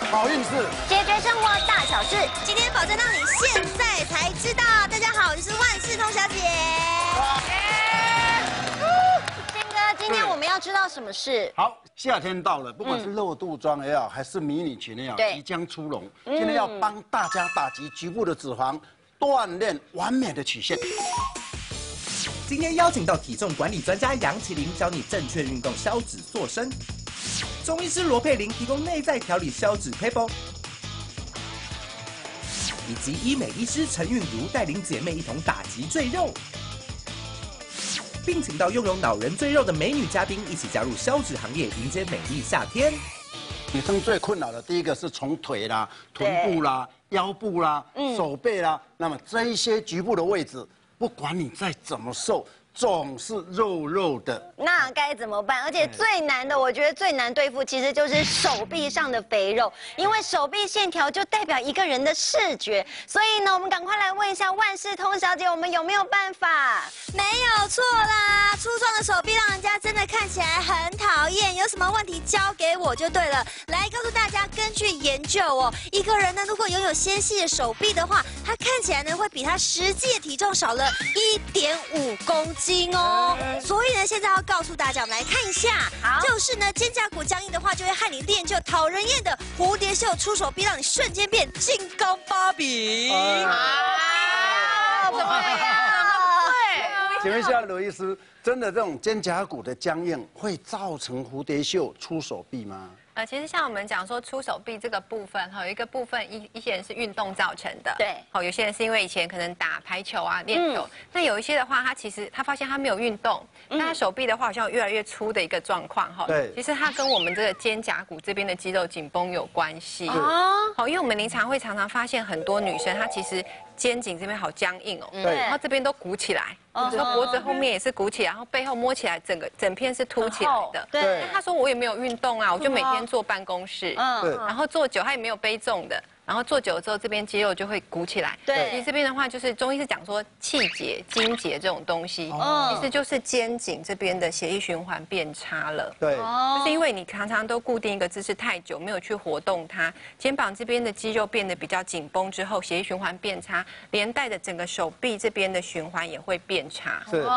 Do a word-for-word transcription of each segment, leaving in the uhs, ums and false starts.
好运事，解决生活大小事。今天保证让你现在才知道。大家好，我是万事通小姐。健哥，今天我们要知道什么事？好，夏天到了，不管是肉肚装也好，还是迷你裙也好，即将出笼。今天要帮大家打击局部的脂肪，锻炼完美的曲线。 今天邀请到体重管理专家杨麒麟，教你正确运动消脂塑身；中医师罗佩玲提供内在调理消脂 paper， 以及医美医师陈韵如带领姐妹一同打击赘肉，并请到拥有恼人赘肉的美女嘉宾一起加入消脂行业，迎接美丽夏天。女生最困扰的第一个是从腿啦、臀部啦、腰部啦、嗯、手背啦，那么这一些局部的位置。 不管你再怎么瘦，总是肉肉的，那该怎么办？而且最难的，我觉得最难对付，其实就是手臂上的肥肉，因为手臂线条就代表一个人的视觉。所以呢，我们赶快来问一下万事通小姐，我们有没有办法？没有错啦，粗壮的手臂让人家真的看起来很讨厌。有什么问题交给我就对了。来告诉大家，根据研究哦，一个人呢，如果拥有纤细的手臂的话，他看起来呢会比他实际的体重少了 一点五公斤哦，所以呢，现在要告诉大家，我们来看一下，就是呢，肩胛骨僵硬的话，就会害你练就讨人厌的蝴蝶袖出手臂，让你瞬间变金刚芭比。啊，怎么样？请问一下罗医师，真的这种肩胛骨的僵硬会造成蝴蝶袖出手臂吗？ 呃，其实像我们讲说出手臂这个部分，哈，有一个部分一一些人是运动造成的，对，哦，有些人是因为以前可能打排球啊练球，那、嗯、有一些的话，他其实他发现他没有运动，那、嗯、他手臂的话好像有越来越粗的一个状况，哈，对，其实它跟我们这个肩胛骨这边的肌肉紧绷有关系，哦，好，因为我们临床会常常发现很多女生她其实肩颈这边好僵硬哦，对，然后这边都鼓起来。 然后脖子后面也是鼓起来，然后背后摸起来，整个整片是凸起来的。对。那他说我也没有运动啊，我就每天坐办公室，嗯，然后坐久他也没有背重的，然后坐久了之后这边肌肉就会鼓起来。对。其实这边的话就是中医是讲说气结、筋结这种东西，其实就是肩颈这边的血液循环变差了。对。就是因为你常常都固定一个姿势太久，没有去活动它，肩膀这边的肌肉变得比较紧绷之后，血液循环变差，连带的整个手臂这边的循环也会变。 差是，对，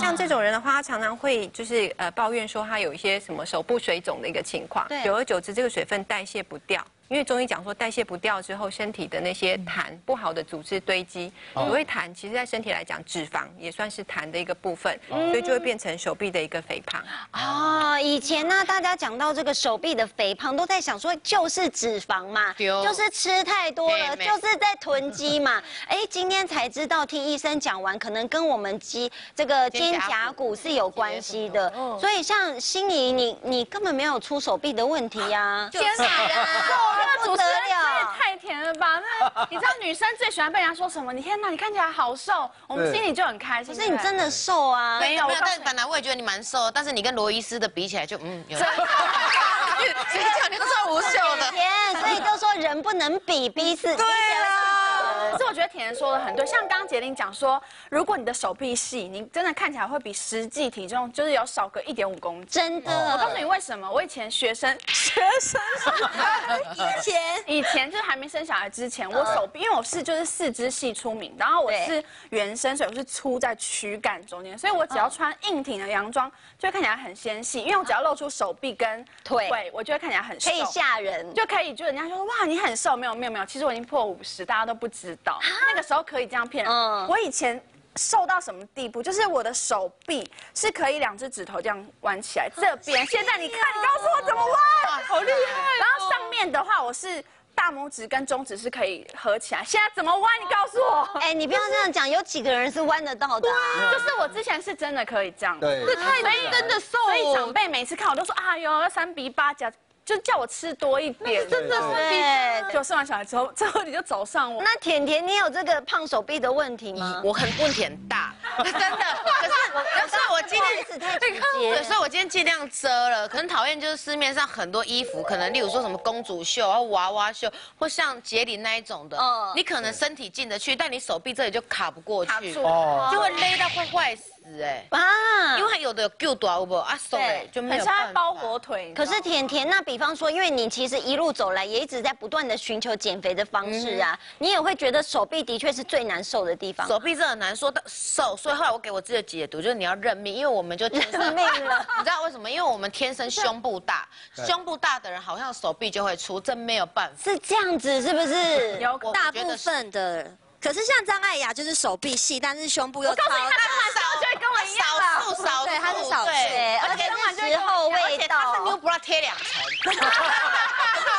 像这种人的话，他常常会就是呃抱怨说他有一些什么手部水肿的一个情况，久而久之这个水分代谢不掉，因为中医讲说代谢不掉之后，身体的那些痰不好的组织堆积，所谓痰，其实在身体来讲，脂肪也算是痰的一个部分，所以就会变成手臂的一个肥胖。哦，以前呢、啊，大家讲到这个手臂的肥胖，都在想说就是脂肪嘛，就是吃太多了，就是在囤积嘛。哎，今天才知道，听医生讲完，可能跟我们 肌这个肩胛骨是有关系的，所以像心仪，你你根本没有出手臂的问题呀。天哪，这个主持人也太甜了吧！那你知道女生最喜欢被人家说什么？你天哪，你看起来好瘦，我们心里就很开心。可是你真的瘦啊？没有，但本来我也觉得你蛮瘦，但是你跟罗医师的比起来就嗯有。 谁讲你都是无袖的，所以都说人不能比，比是。对啊，可是我觉得铁人说的很对，像刚刚杰琳讲说，如果你的手臂细，你真的看起来会比实际体重就是有少个一点五公斤。真的，我告诉你为什么？我以前学生，学生，以前以前就是还没生小孩之前，我手臂因为我是就是四肢细出名，然后我是原生，所以我是粗在躯干中间，所以我只要穿硬挺的洋装，就会看起来很纤细，因为我只要露出手臂跟腿。 我就会看起来很瘦，可以吓人，就可以就人家说哇你很瘦，没有没有没有，其实我已经破五十，大家都不知道，那个时候可以这样骗人。嗯、我以前瘦到什么地步？就是我的手臂是可以两只指头这样弯起来，这边。现在你看，你告诉我怎么弯，好厉害、哦。然后上面的话，我是。 大拇指跟中指是可以合起来，现在怎么弯？你告诉我。哎，你不要这样讲，有几个人是弯得到的？就是我之前是真的可以这样，对，太真的瘦。所以长辈每次看我都说，哎呦，三比八加，就叫我吃多一点。真的是，就生完小孩之后，之后你就走上我。那甜甜，你有这个胖手臂的问题吗？我很问题很大，真的。可是我，所以我今天太直接，所以我今天尽量遮了。可能讨厌就是市面上很多衣服，可能例如说什么公主袖啊、娃娃袖，或像杰林那一种的，你可能身体进得去，但你手臂这里就卡不过去，就会勒到快坏死。死哎、欸、啊！因为它有的够短，有没有啊？瘦哎，就没有办法。可是它包火腿。可是甜甜，那比方说，因为你其实一路走来也一直在不断的寻求减肥的方式啊，嗯、你也会觉得手臂的确是最难受的地方。手臂真的很难受，瘦。所以后来我给我自己的解读就是你要认命，因为我们就天生认命了。你知道为什么？因为我们天生胸部大，胸部大的人好像手臂就会粗，这没有办法。是这样子，是不是？有大部分的。 可是像张艾雅就是手臂细，但是胸部又超大，就会跟我一样少数少数，对，她是少数，而且是时候未到，她是 new bra 贴两层，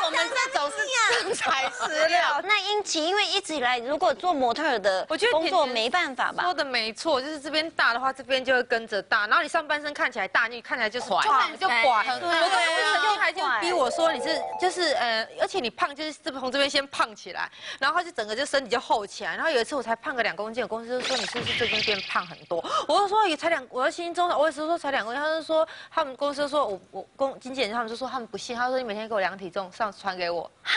我们这种是真材实料。那英奇因为一直以来如果做模特的工作没办法吧？说的没错，就是这边大的话，这边就会跟着大，然后你上半身看起来大，你看起来就是垮，就垮，很垮。我刚才就逼我说你是就是呃，而且你胖就是从这边先胖起来，然后就整个就身体就厚起来。 然后有一次我才胖个两公斤，我公司就说你是不是最近变胖很多？我就说也才两，我的心中我也是说才两公斤，他就说他们公司就说我我公经纪人他们就说他们不信，他说你每天给我量体重上传给我，啊，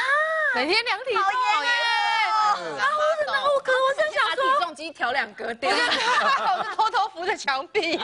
每天量体重，讨厌，啊，我真的我可我真想说体重机调两格掉，我就偷偷扶着墙壁，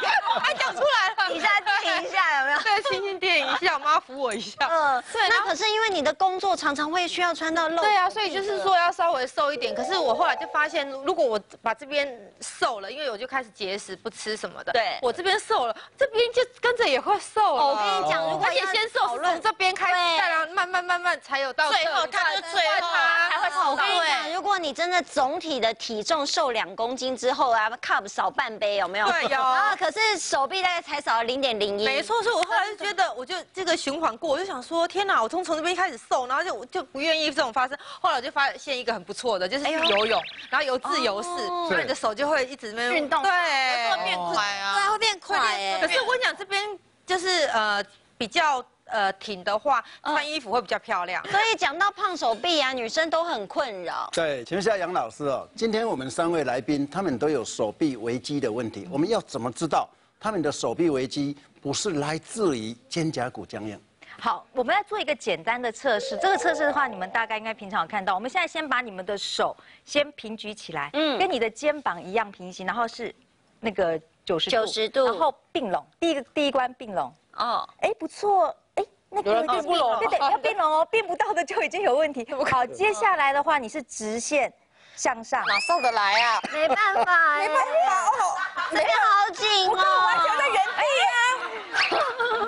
哎，讲出来了，一下垫一下有没有？对，轻轻垫一下，我妈扶我一下。嗯，对。那可是因为你的工作常常会需要穿到露，对啊，所以就是说要稍微瘦一点，可是我后来。 就发现，如果我把这边瘦了，因为我就开始节食，不吃什么的。对，我这边瘦了，这边就跟着也会瘦了。我跟你讲，如果而且先瘦是从这边开始，再然后慢慢慢慢才有到最后，它是最后才会瘦。我跟你讲，如果你真的总体的体重瘦两公斤之后啊 ，cup 少半杯有没有？对，有。然后可是手臂大概才少了零点零一。没错，所以我后来就觉得，我就这个循环过，我就想说，天哪，我从从这边开始瘦，然后就就不愿意这种发生。后来我就发现一个很不错的，就是游泳。 然后由自由式，所以你的手就会一直那边运动，对，会变快啊，对，会变快。可是我跟你讲，这边就是呃比较呃挺的话，穿衣服会比较漂亮。所以讲到胖手臂啊，女生都很困扰。对，请问一下杨老师哦，今天我们三位来宾，他们都有手臂危机的问题，我们要怎么知道他们的手臂危机不是来自于肩胛骨僵硬？ 好，我们来做一个简单的测试。这个测试的话，你们大概应该平常有看到。我们现在先把你们的手先平举起来，嗯，跟你的肩膀一样平行，然后是那个九十九十度，然后并拢。第一个第一关并拢。哦，哎，不错，哎，那个并不拢，对对，要并拢哦，并不到的就已经有问题。好，接下来的话，你是直线向上，哪上得来啊？没办法，没办法哦，这边好紧哦，我完全在原地啊。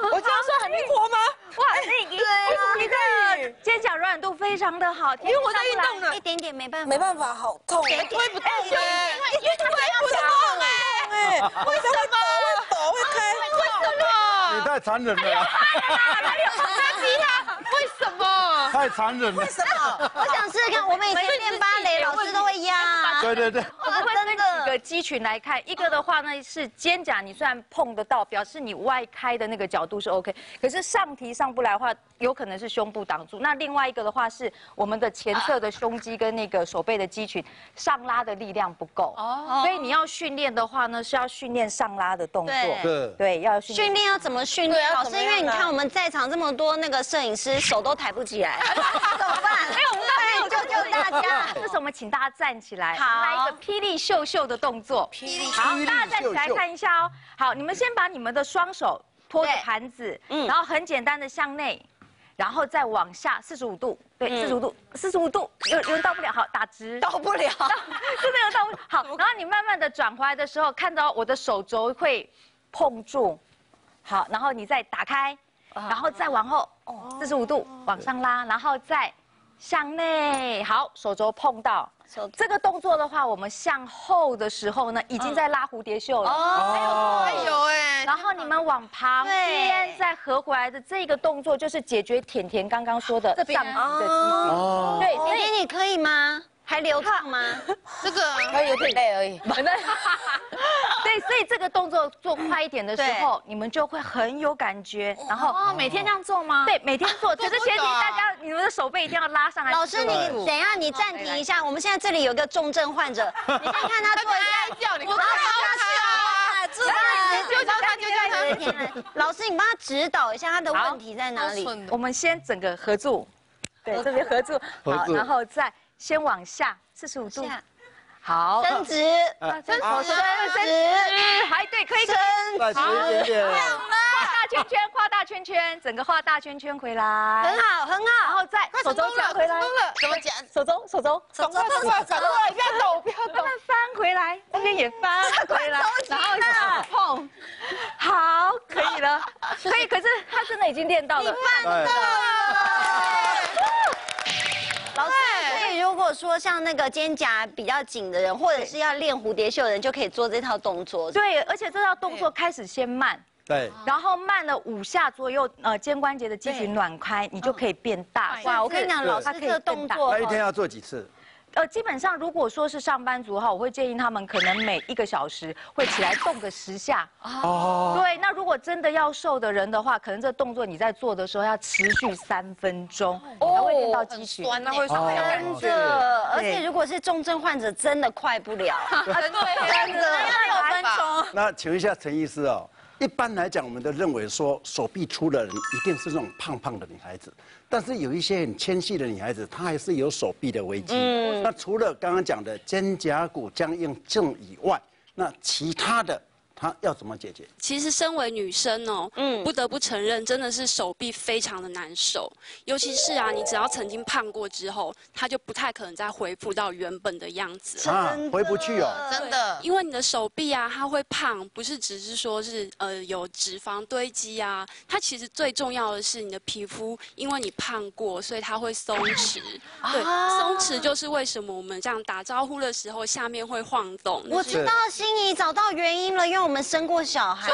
我这样算很灵活吗？ 哇，你你的肩胛柔软度非常的好，因为我在运动呢，一点点没办法，没办法，好痛，推不动哎，因为推不动哎，为什么？会抖，会开，为什么？你太残忍了，他逼他，为什么？太残忍了，为什么？我想试试看，我们以前练芭蕾，老师都会压，对对对，我们会分几个肌群来看，一个的话呢是肩胛，你虽然碰得到，表示你外开的那个角度是 OK， 可是上提上。 上不来的话，有可能是胸部挡住。那另外一个的话是我们的前侧的胸肌跟那个手背的肌群上拉的力量不够。哦，所以你要训练的话呢，是要训练上拉的动作。对，对，要训训练要怎么训练？老师，因为你看我们在场这么多那个摄影师，手都抬不起来，怎么办？哎，我们来救救大家！这时我们请大家站起来，来一个霹雳秀秀的动作。霹雳，好，大家站起来看一下哦。好，你们先把你们的双手。 托着盘子，嗯，然后很简单的向内，然后再往下四十五度，对，四十五度，四十五度，有有人到不了，好，打直，到不了，真的有到不了，好，然后你慢慢的转回来的时候，看到我的手肘会碰住，好，然后你再打开，然后再往后，哦，四十五度往上拉，然后再向内，好，手肘碰到。 这个动作的话，我们向后的时候呢，已经在拉蝴蝶袖了。哦，哎呦哎！然后你们往旁边再合回来的这个动作，就是解决甜甜刚刚说的上肢的肌群。对，甜甜你可以吗？还流畅吗？这个还有点累而已。对，所以这个动作做快一点的时候，你们就会很有感觉。然后每天这样做吗？对，每天做。可是前提大家你们的手背一定要拉上来。老师，你等一下，你暂停一下，我们现在。 这里有个重症患者，你看看他做一下，我帮他指导，就教他，就教他。老师，你帮他指导一下他的问题在哪里？我们先整个合住，对，这边合住，好，然后再先往下四十五度，好，伸直，伸直，伸直，还对，可以，伸，再直一点点，画大圈圈，画大圈圈，整个画大圈圈回来，很好，很好，然后再手肘夹回来，怎么夹？手肘，手肘，手肘，手肘，手肘，不要抖，不要抖，慢慢翻回来，这边也翻回来，然后碰，好，可以了，可以，可是他真的已经练到了，办到。 老师，所以如果说像那个肩胛比较紧的人，或者是要练蝴蝶袖的人，就可以做这套动作。对，而且这套动作开始先慢，对，然后慢了五下左右，呃，肩关节的肌群暖开，你就可以变大。哇，我跟你讲，老师这个动作，一天要做几次？呃，基本上如果说是上班族的话，我会建议他们可能每一个小时会起来动个十下。哦。对，那如果真的要瘦的人的话，可能这动作你在做的时候要持续三分钟，才会练到肌群。那会稍微有感觉。而且如果是重症患者，真的快不了。真的，真的要六分钟。那请问一下陈医师哦，一般来讲，我们都认为说手臂粗的人一定是那种胖胖的女孩子。 但是有一些很纤细的女孩子，她还是有手臂的危机。嗯、那除了刚刚讲的肩胛骨僵硬症以外，那其他的她要怎么解决？其实身为女生哦，嗯，不得不承认，真的是手臂非常的难受。尤其是啊，你只要曾经胖过之后，她就不太可能再恢复到原本的样子啊，回不去哦，真的。因为你的手臂啊，它会胖，不是只是说是呃有脂肪堆积啊，它其实最重要的是你的皮肤，因为你胖过，所以它会松弛。对，松弛就是为什么我们这样打招呼的时候下面会晃动。我知道心怡找到原因了，因为我们生过小孩，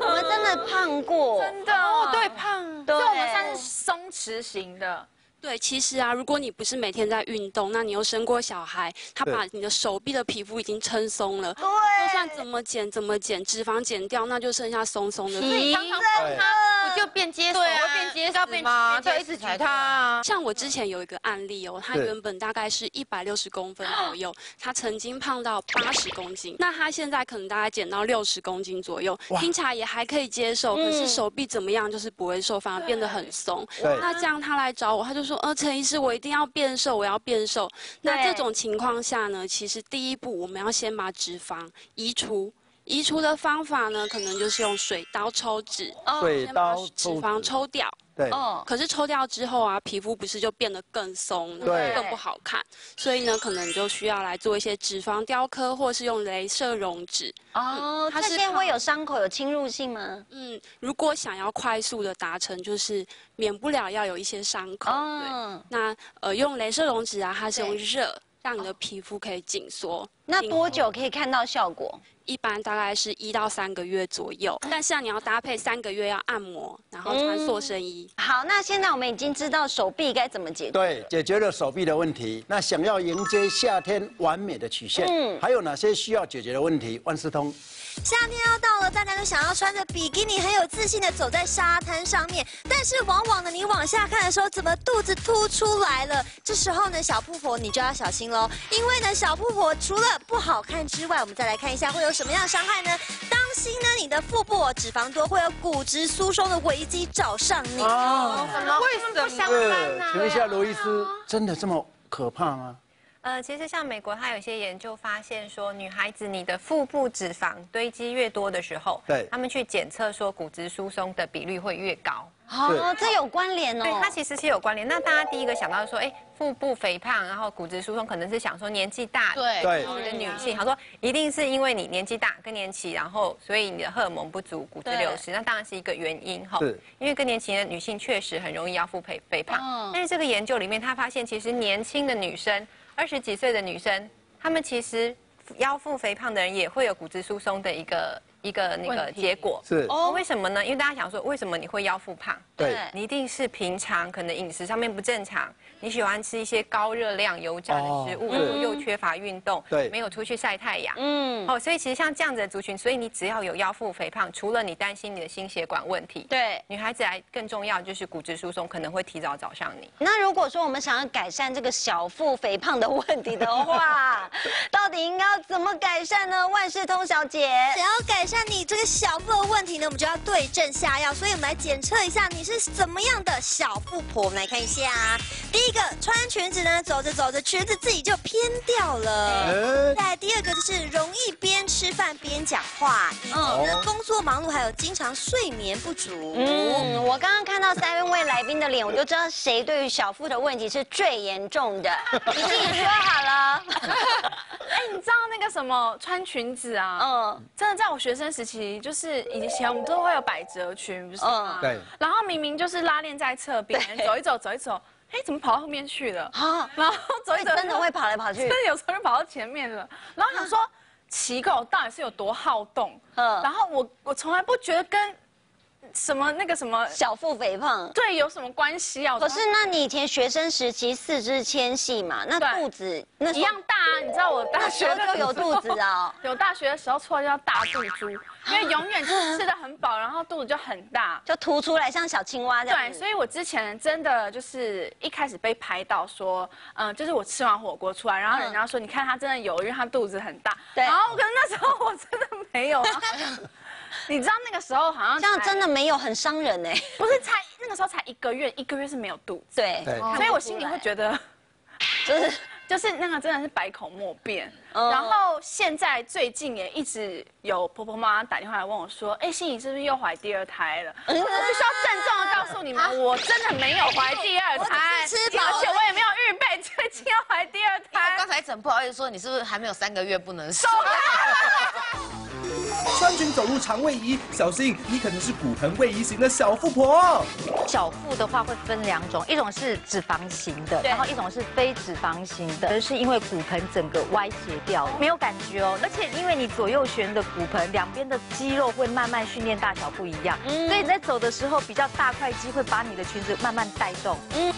我们真的胖过，真的哦，对胖，对，我们算是松弛型的。 对，其实啊，如果你不是每天在运动，那你又生过小孩，他把你的手臂的皮肤已经撑松了。对，就算怎么减怎么减，脂肪减掉，那就剩下松松的。你常常碰它，不就变结实？对啊，变结实吗？就一直举它。像我之前有一个案例哦，他原本大概是一百六十公分左右，他曾经胖到八十公斤，那他现在可能大概减到六十公斤左右，听起来也还可以接受。可是手臂怎么样，就是不会瘦，反而变得很松。那这样他来找我，他就。 说，呃，陈医师，我一定要变瘦，我要变瘦。那这种情况下呢，其实第一步我们要先把脂肪移除。移除的方法呢，可能就是用水刀抽脂，水刀抽脂肪抽掉。 对，哦，可是抽掉之后啊，皮肤不是就变得更松，对，更不好看，所以呢，可能就需要来做一些脂肪雕刻，或是用镭射溶脂。哦，它这些会有伤口，有侵入性吗？嗯，如果想要快速的达成，就是免不了要有一些伤口。哦，那呃，用镭射溶脂啊，它是用热让你的皮肤可以紧缩。那多久可以看到效果？ 一般大概是一到三个月左右，但是啊，你要搭配三个月要按摩，然后穿塑身衣。嗯、好，那现在我们已经知道手臂该怎么解决。对，解决了手臂的问题。那想要迎接夏天完美的曲线，嗯，还有哪些需要解决的问题？万事通。夏天要到了，大家都想要穿着比基尼很有自信的走在沙滩上面，但是往往呢，你往下看的时候，怎么肚子凸出来了？这时候呢，小富婆你就要小心喽，因为呢，小富婆除了不好看之外，我们再来看一下会有 什么样的伤害呢？当心呢，你的腹部、哦、脂肪多，会有骨质疏松的危机找上你。哦，怎么为什么相关呢？请问一下罗医师，真的这么可怕吗？ 呃，其实像美国，它有些研究发现说，女孩子你的腹部脂肪堆积越多的时候，对，他们去检测说骨质疏松的比率会越高。哦，这有关联哦。对，它其实是有关联。那大家第一个想到说，哎，腹部肥胖，然后骨质疏松，可能是想说年纪大，对，对，我们的女性，他说一定是因为你年纪大、更年期，然后所以你的荷尔蒙不足、骨质流失，那当然是一个原因哈。是。因为更年期的女性确实很容易要腹肥肥胖，但是这个研究里面，他发现其实年轻的女生。 二十几岁的女生，她们其实腰腹肥胖的人也会有骨质疏松的一个一个那个结果。是哦，为什么呢？因为大家想说，为什么你会腰腹胖？对，你一定是平常可能饮食上面不正常，你喜欢吃一些高热量、油炸的食物，然后又缺乏运动，对，没有出去晒太阳。嗯，哦，所以其实像这样子的族群，所以你只要有腰腹肥胖，除了你担心你的心血管问题，对，女孩子来更重要就是骨质疏松可能会提早找上你。那如果说我们想要改善这个小腹肥胖的问题的话，到底应该要怎么改善呢？万事通小姐，只要改善。看你这个小腹的问题呢，我们就要对症下药。所以我们来检测一下你是怎么样的小富婆。我们来看一下、啊，第一个穿裙子呢，走着走着裙子自己就偏掉了。再来第二个就是容易边吃饭边讲话，以及呢工作忙碌还有经常睡眠不足。嗯，我刚刚看到三位来宾的脸，我就知道谁对于小腹的问题是最严重的。你自己说好了。哎，你知道那个什么穿裙子啊？嗯，真的在我学生时期，就是以前我们都会有百褶裙，不是吗？对。然后明明就是拉链在侧边，走一走，走一走，哎，怎么跑到后面去了？啊！然后走一走，真的会跑来跑去，真的有时候就跑到前面了。然后想说，奇怪，我到底是有多好动？嗯。然后我我从来不觉得跟什么那个什么小腹肥胖对有什么关系啊？可是那你以前学生时期四肢纤细嘛，那肚子那一样大啊？你知道我大学的时候就有肚子啊，有大学的时候出来就叫大肚猪，因为永远吃得很饱，然后肚子就很大，就凸出来像小青蛙这样。对，所以我之前真的就是一开始被拍到说，嗯，就是我吃完火锅出来，然后人家说你看他真的有，因为他肚子很大。对。然后可是那时候我真的没有啊。你知道那个时候好像这样真的没有很伤人哎，不是才那个时候才一个月，一个月是没有肚子，对，所以我心里会觉得，就是就是那个真的是百口莫辩。然后现在最近也一直有婆婆妈妈打电话来问我说，哎，心怡是不是又怀第二胎了？我必须要郑重的告诉你们，我真的没有怀第二胎，而且我也没有预备最近要怀第二胎。刚才一直很不好意思说你是不是还没有三个月不能生？穿裙走入肠胃衣，小心你可能是骨盆位移型的小富婆。小腹的话会分两种，一种是脂肪型的，然后一种是非脂肪型的，而是因为骨盆整个歪斜掉了，没有感觉哦。而且因为你左右旋的骨盆，两边的肌肉会慢慢训练大小不一样，所以你在走的时候比较大块肌会把你的裙子慢慢带动。嗯。